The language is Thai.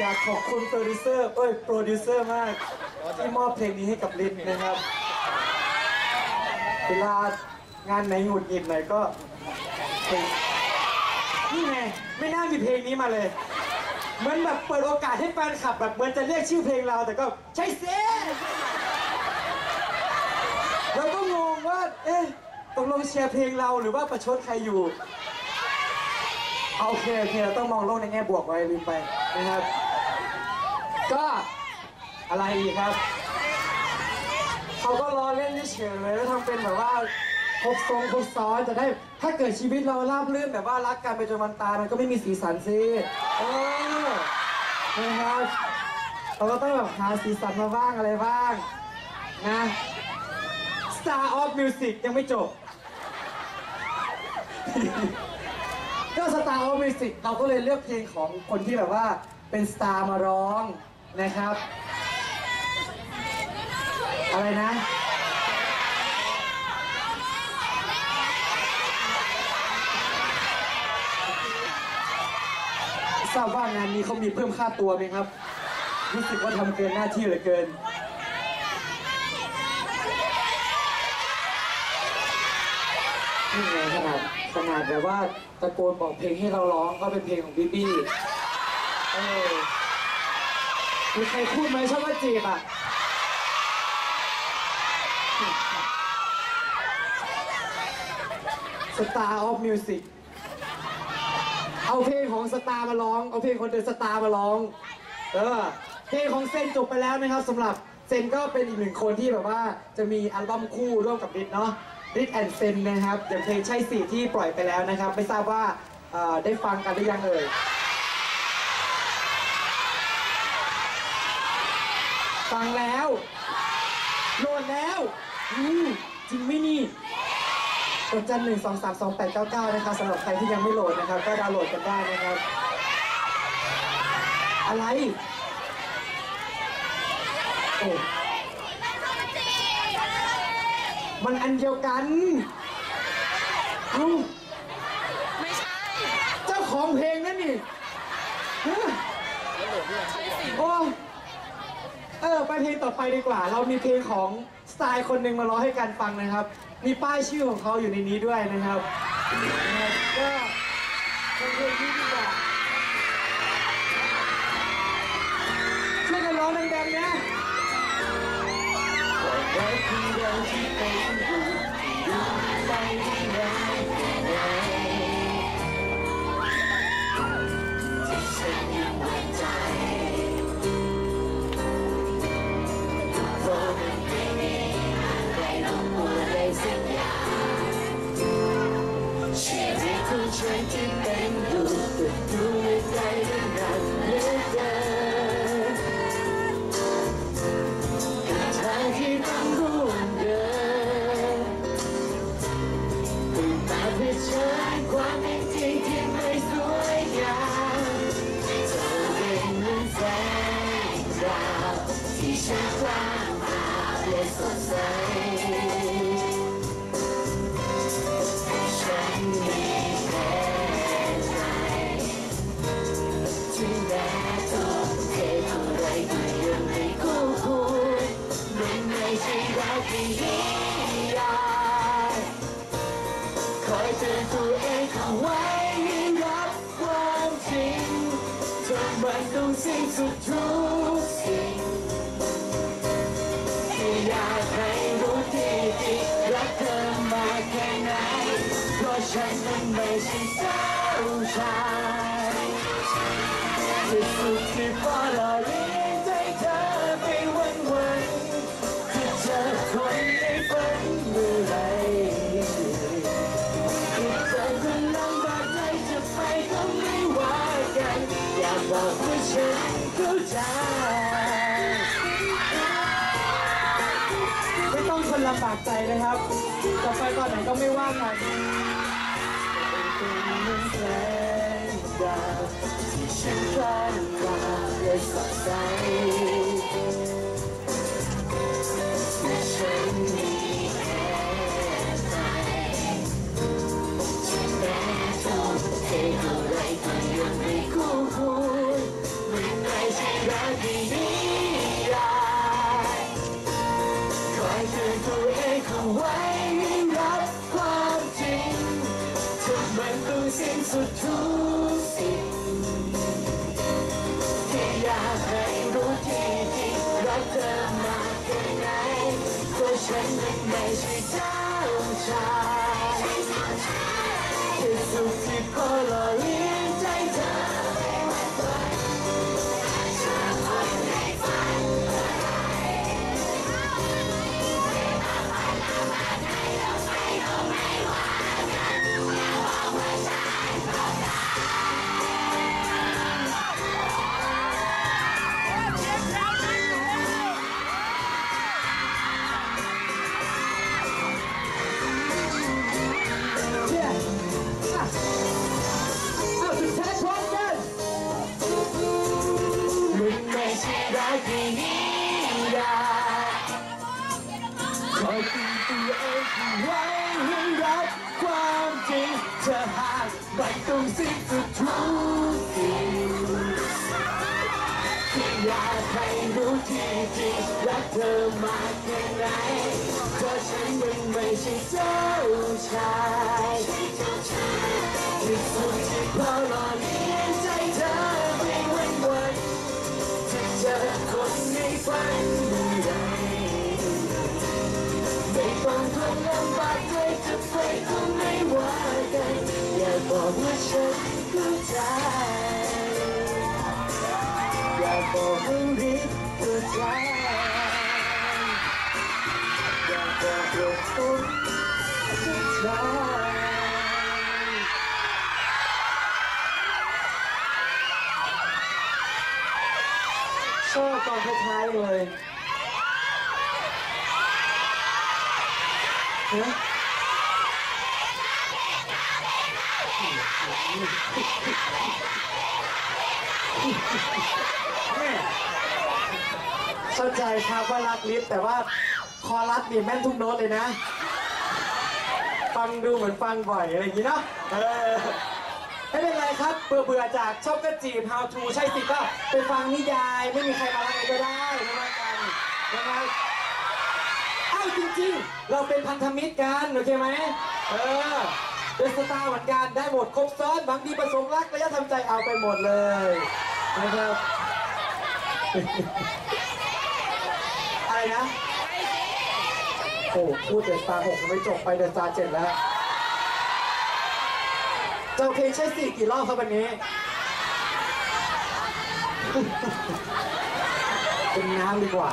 อยากขอบคุณโปรดิวเซอร์มากที่มอบเพลงนี้ให้กับลินนะครับเวลางานไหนหงุดหงิดไหนก็นี่ไงไม่น่ามีเพลงนี้มาเลยเหมือนแบบเปิดโอกาสให้แฟนคลับแบบเหมือนจะเรียกชื่อเพลงเราแต่ก็ใช่เซ่เราก็งงว่าเอ๊ะตกลงเชียร์เพลงเราหรือว่าประชดใครอยู่โอเคเราต้องมองโลกในแง่บวกไว้ลืมไปนะครับก็อะไรอีกครับเขาก็รอเล่นเฉยเลยแล้วทำเป็นแบบว่าคบทรงคบซ้อนจะได้ถ้าเกิดชีวิตเราราบรื่นแบบว่ารักกันไปจนวันตายมันก็ไม่มีสีสันสินะครับเราก็ต้องแบบหาสีสันมาบ้างอะไรบ้างนะ Star of Music ยังไม่จบก็ Star of Music เราก็เลยเลือกเพลงของคนที่แบบว่าเป็นสตาร์มาร้องนะครับอะไรนะทราบว่างานนี้เขามีเพิ่มค่าตัวไหมครับรู้สึกว่าทำเกินหน้าที่เหลือเกินนี่ไงขนาดแบบว่าตะโกนบอกเพลงให้เราร้องก็เป็นเพลงของบิ๊บบี้มีใครพูดไหมชอบว่าจีบอ่ะStar of Music เอาเพลงของสตาร์มาร้องเอาเพลงของเดอะสตาร์มาร้องเพลงของเซนจบไปแล้วนะครับสำหรับเซนก็เป็นอีกหนึ่งคนที่แบบว่าจะมีอัลบั้มคู่ร่วมกับฤทธิ์เนาะฤทธิ์แอนด์เซนนะครับอย่างเพลงใช่สิที่ปล่อยไปแล้วนะครับไม่ทราบว่าได้ฟังกันหรือยังเอ่ยฟังแล้วโหลดแล้วจริงไหมนี่กดจัน1232899นะครับสำหรับใครที่ยังไม่โหลดนะครับก็ดาวน์โหลดกันได้นะครับอะไรโอ้มันอันเดียวกันไม่ใช่เจ้าของเพลงนั่นนี่โอ้ไปเพลงต่อไปดีกว่าเรามีเพลงของสไตล์คนหนึ่งมาร้องให้กันฟังนะครับมีป้ายชื่อของเขาอยู่ในนี้ด้วยนะครับก็เป็นเพลงนี้ดีกว่าช่วยกันร้องดังๆนะไม่ต้องคนลำบากใจนะครับต่อไปตอนไหนก็ไม่ว่ากัน เธอมาได้ไงเพราะฉันนั้นไม่ใช่เจ้าชายคือสุขที่พอหล่อเลี้ยงใจเธอไม่หวั่นไหวเธอคนในฝันเธอได้ไม่มาฝันละมาไหนเราไม่รู้ไม่ว่ากันอย่าบอกว่าฉันเข้าใจจะหากไม่ต้องสิ้นสุดทุกสิ่งที่อยากให้รู้ที่จริงรักเธอมากแค่ไหนเพราะฉันยังไม่ใช่เจ้าชายที่สุดที่พอหล่อเลี้ยงใจเธอไม่หวั่นไหวจะเจอคนในฝันใดไม่ต้องทนลำบากเลยจะไปคงไม่ว่าอย่าบอกว่าฉันเข้าใจอย่าบอกให้รีบเข้าใจอย่าบอกหลงตุ้มสุดท้ายชอบตอนท้ายๆเลยเข้าใจครับว่ารักลิฟแต่ว่าคอรัดนี่แม่นทุกโน้ตเลยนะฟังดูเหมือนฟังบ่อยอะไรอย่างนี้เนาะไม่เป็นไรครับเบื่อๆจากชอบกระจีบ How to ใช่สิก็ไปฟังนิยายไม่มีใครมารักก็ได้ไม่ว่ากันนะครับอ้าวจริงๆเราเป็นพันธมิตรกันโอเคไหมเป็นสตาร์เหมือนกันได้หมดครบซ้อนบางทีประสงค์รักระยะทำใจเอาไปหมดเลยนะครับอะไรนะโอ้พูดเดอะสตาร์6ยังไม่จบไปเดอะสตาร์7แล้วเจ้าเพลงใช้4กี่รอบครับวันนี้เป็นน้ำดีกว่า